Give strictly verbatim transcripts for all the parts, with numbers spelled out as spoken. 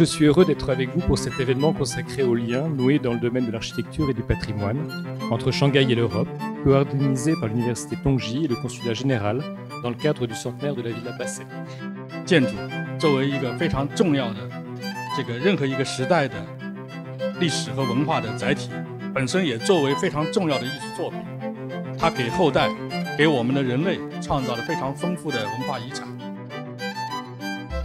Je suis heureux d'être avec vous pour cet événement consacré aux liens noués dans le domaine de l'architecture et du patrimoine entre Shanghai et l'Europe, co-organisé par l'Université Tongji et le Consulat Général dans le cadre du centenaire de la Villa Basset.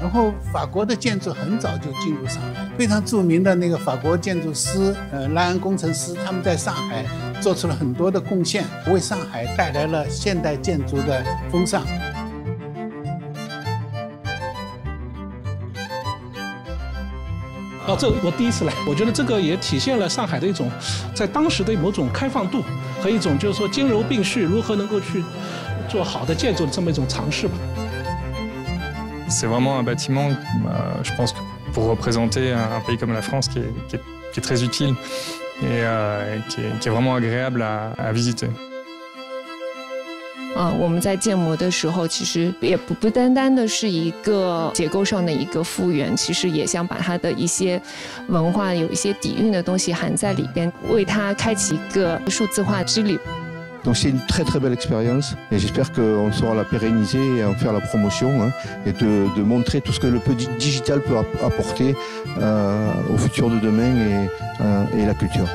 然后，法国的建筑很早就进入上海，非常著名的那个法国建筑师，呃，莱昂工程师，他们在上海做出了很多的贡献，为上海带来了现代建筑的风尚。啊，这我第一次来，我觉得这个也体现了上海的一种，在当时的某种开放度和一种就是说兼容并蓄，如何能够去做好的建筑的这么一种尝试吧。 C'est vraiment un bâtiment, euh, je pense, pour représenter un, un pays comme la France qui est, qui est, qui est très utile et euh, qui, est, qui est vraiment agréable à, à visiter. 啊，我们在建模的时候，其实也不不单单的是一个结构上的一个复原，其实也想把它的一些文化有一些底蕴的东西含在里边，为它开启一个数字化之旅。 Donc c'est une très très belle expérience et j'espère qu'on saura la pérenniser et en faire la promotion hein, et de, de montrer tout ce que le petit digital peut apporter euh, au futur de demain et, euh, et la culture.